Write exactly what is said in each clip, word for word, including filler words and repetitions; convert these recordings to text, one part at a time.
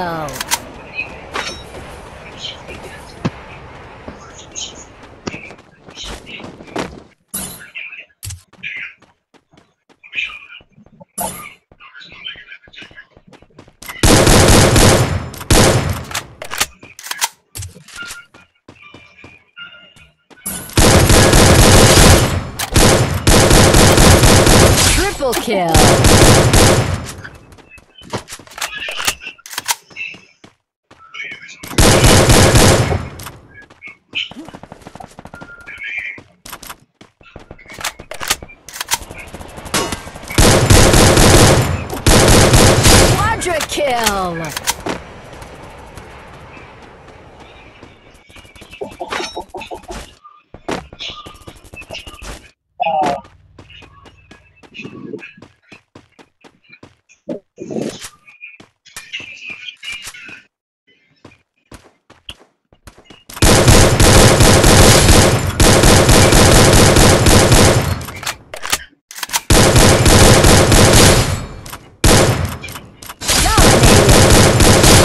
go. Triple kill. Kill.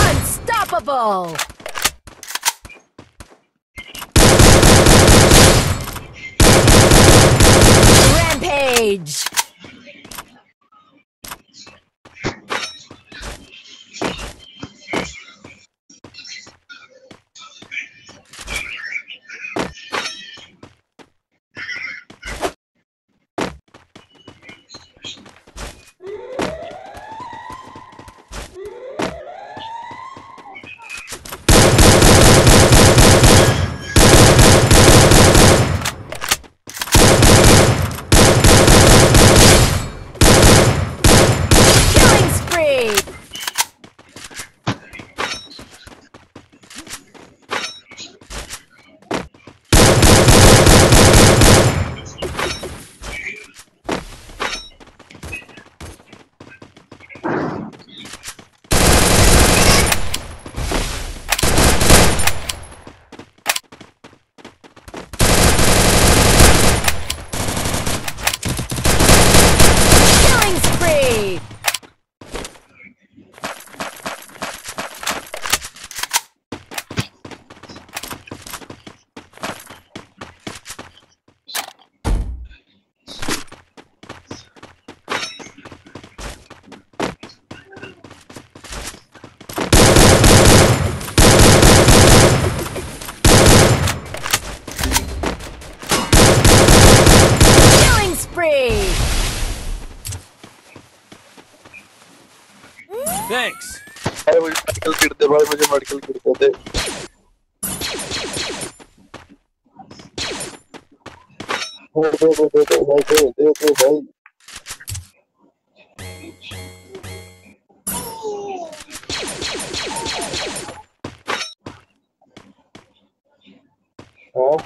Unstoppable! Rampage! Thanks. I will medical kit the boy mujhe medical kit dete. Ho ho ho ho bhai ho ho bhai. Oh.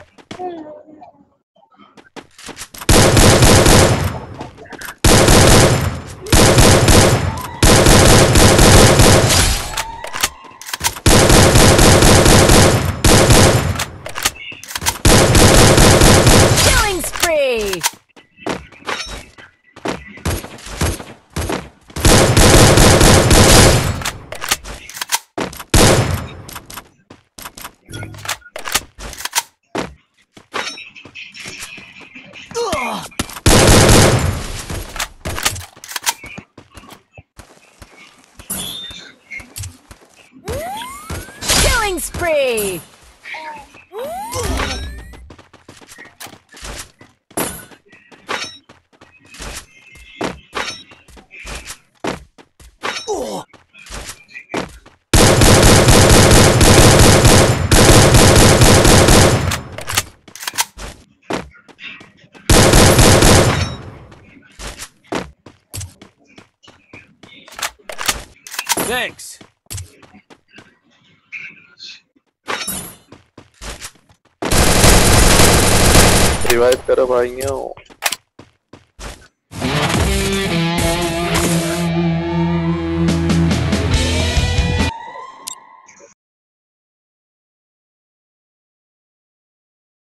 Killing spree. Thanks. Revive karo bhaiyo.